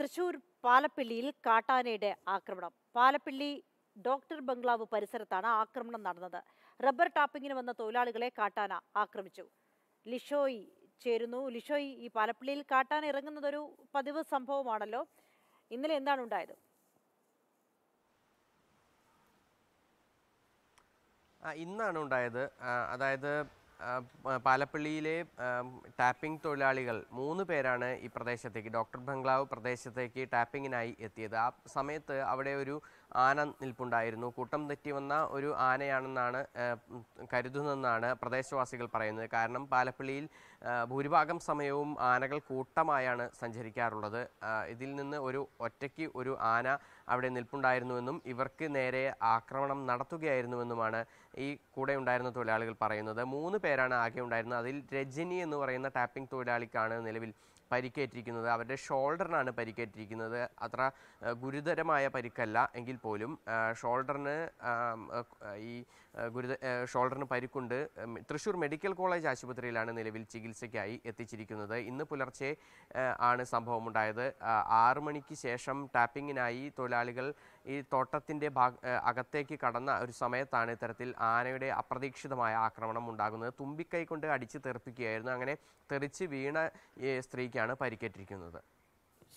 തൃശ്ശൂർ പാലപ്പള്ളിയിൽ കാട്ടാനയുടെ ആക്രമണം. പാലപ്പള്ളി ഡോക്ടർ ബംഗ്ലാവ് പരിസരത്താണ് ആക്രമണം നടന്നത്. റബ്ബർ ടാപ്പിങ്ങിന് വന്ന തൊഴിലാളികളെ കാട്ടാന ആക്രമിച്ചു. ലിഷോയി ചേരുന്നു. ലിഷോയി, ഈ പാലപ്പള്ളിയിൽ കാട്ടാന ഇറങ്ങുന്നതൊരു പതിവ് സംഭവമാണല്ലോ, ഇന്നലെ എന്താണ് ഉണ്ടായത്? ഇന്നാണ് ഉണ്ടായത്. അതായത് പാലപ്പള്ളിയിലെ ടാപ്പിംഗ് തൊഴിലാളികൾ 3 പേരാണ് ഈ പ്രദേശത്തേക്ക്, ഡോക്ടർ ബംഗ്ലാവ് പ്രദേശത്തേക്ക് ടാപ്പിങ്ങിനായി എത്തിയത്. ആ സമയത്ത് അവിടെ ഒരു ആന നിൽപ്പുണ്ടായിരുന്നു. കൂട്ടം തെറ്റി വന്ന ഒരു ആനയാണെന്നാണ് കരുതുന്നതെന്നാണ് പ്രദേശവാസികൾ പറയുന്നത്. കാരണം പാലപ്പള്ളിയിൽ ഭൂരിഭാഗം സമയവും ആനകൾ കൂട്ടമായാണ് സഞ്ചരിക്കാറുള്ളത്. ഇതിൽ നിന്ന് ഒറ്റയ്ക്ക് ഒരു ആന അവിടെ നിൽപ്പുണ്ടായിരുന്നുവെന്നും ഇവർക്ക് നേരെ ആക്രമണം നടത്തുകയായിരുന്നുവെന്നുമാണ് ഈ കൂടെ ഉണ്ടായിരുന്ന തൊഴിലാളികൾ പറയുന്നത്. 3 പേരാണ് ആകെ ഉണ്ടായിരുന്നത്. അതിൽ രജനി എന്ന് പറയുന്ന ടാപ്പിംഗ് തൊഴിലാളിക്കാണ് നിലവിൽ പരിക്കേറ്റിരിക്കുന്നത്. അവരുടെ ഷോൾഡറിനാണ് പരിക്കേറ്റിരിക്കുന്നത്. അത്ര ഗുരുതരമായ പരിക്കല്ല എങ്കിൽ പോലും ഷോൾഡറിന് പരിക്കുണ്ട്. തൃശ്ശൂർ മെഡിക്കൽ കോളേജ് ആശുപത്രിയിലാണ് നിലവിൽ ചികിത്സയ്ക്കായി എത്തിച്ചിരിക്കുന്നത്. ഇന്ന് പുലർച്ചെ ആണ് സംഭവം ഉണ്ടായത്. 6 മണിക്ക് ശേഷം ടാപ്പിങ്ങിനായി തൊഴിലാളികൾ ഈ തോട്ടത്തിൻ്റെ അകത്തേക്ക് കടന്ന ഒരു സമയത്താണ് ഇത്തരത്തിൽ ആനയുടെ അപ്രതീക്ഷിതമായ ആക്രമണം ഉണ്ടാകുന്നത്. തുമ്പിക്കൈ കൊണ്ട് അടിച്ച് തെറിപ്പിക്കുകയായിരുന്നു. അങ്ങനെ തെറിച്ച് വീണ സ്ത്രീക്കാണ് പരിക്കേറ്റിരിക്കുന്നത്.